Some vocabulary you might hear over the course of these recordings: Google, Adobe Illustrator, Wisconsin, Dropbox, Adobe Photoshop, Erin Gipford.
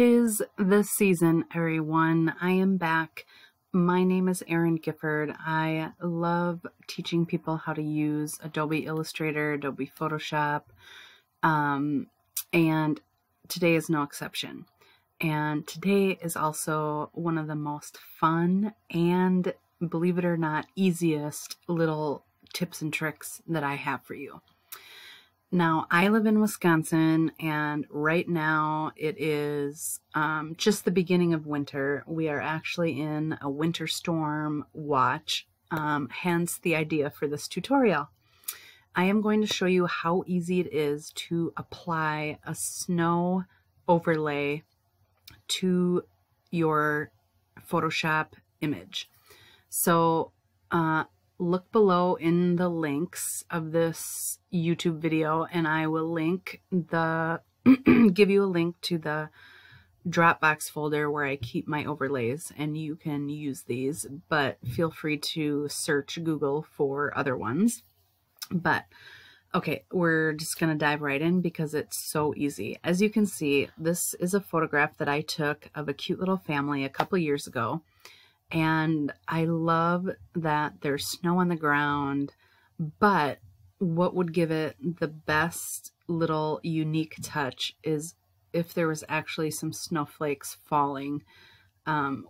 'Tis the season, everyone. I am back. My name is Erin Gipford. I love teaching people how to use Adobe Illustrator, Adobe Photoshop, and today is no exception. And today is also one of the most fun and, believe it or not, easiest little tips and tricks that I have for you. Now, I live in Wisconsin, and right now it is just the beginning of winter. We are actually in a winter storm watch, hence the idea for this tutorial. I am going to show you how easy it is to apply a snow overlay to your Photoshop image. So, look below in the links of this YouTube video, and I will link the give you a link to the Dropbox folder where I keep my overlays, and you can use these, but feel free to search Google for other ones. But okay, we're just gonna dive right in because it's so easy. As you can see, this is a photograph that I took of a cute little family a couple years ago. And I love that there's snow on the ground, but what would give it the best little unique touch is if there was actually some snowflakes falling,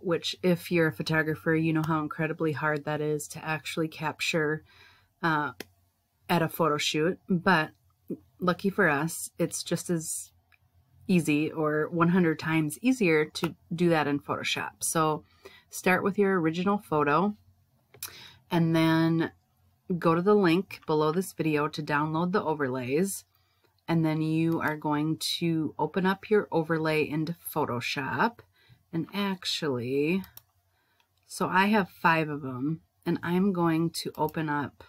which if you're a photographer, you know how incredibly hard that is to actually capture at a photo shoot. But lucky for us, it's just as easy or 100 times easier to do that in Photoshop. So start with your original photo and then go to the link below this video to download the overlays. And then you are going to open up your overlay into Photoshop. And actually, so I have 5 of them, and I'm going to open up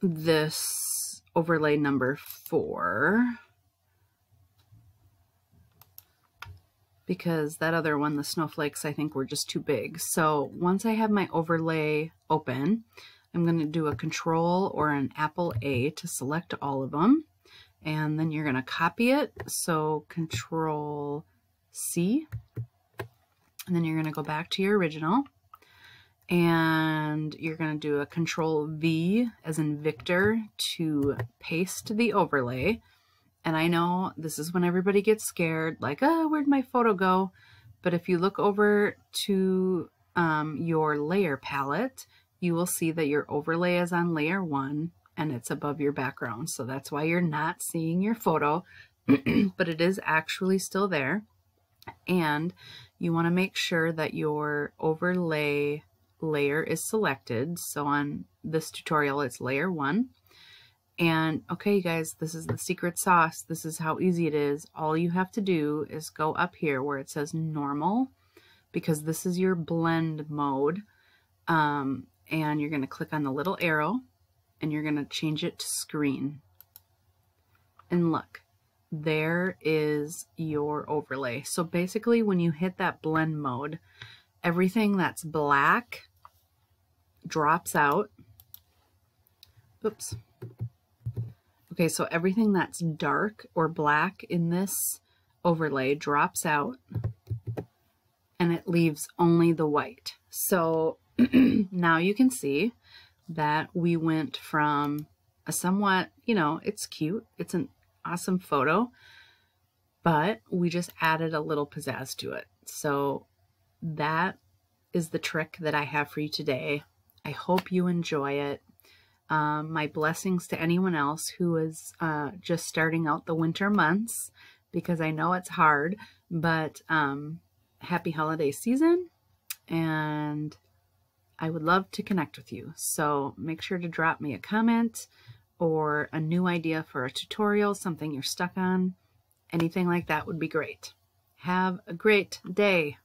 this overlay number 4. Because that other one, the snowflakes, I think were just too big. So once I have my overlay open, I'm going to do a Control or an Apple A to select all of them. And then you're going to copy it. So Control C. And then you're going to go back to your original. And you're going to do a Control V as in Victor to paste the overlay. And I know this is when everybody gets scared, like, oh, where'd my photo go? But if you look over to your layer palette, you will see that your overlay is on layer 1 and it's above your background. So that's why you're not seeing your photo, but it is actually still there. And you want to make sure that your overlay layer is selected. So on this tutorial, it's layer 1. And okay, you guys, this is the secret sauce. This is how easy it is. All you have to do is go up here where it says normal, because this is your blend mode. And you're going to click on the little arrow and you're going to change it to screen. And look, there is your overlay. So basically when you hit that blend mode, everything that's black drops out. Oops. Okay, so everything that's dark or black in this overlay drops out and it leaves only the white. So now you can see that we went from a somewhat, you know, it's cute, it's an awesome photo, but we just added a little pizzazz to it. So that is the trick that I have for you today. I hope you enjoy it. My blessings to anyone else who is just starting out the winter months, because I know it's hard, but happy holiday season, and I would love to connect with you. So make sure to drop me a comment or a new idea for a tutorial, something you're stuck on. Anything like that would be great. Have a great day.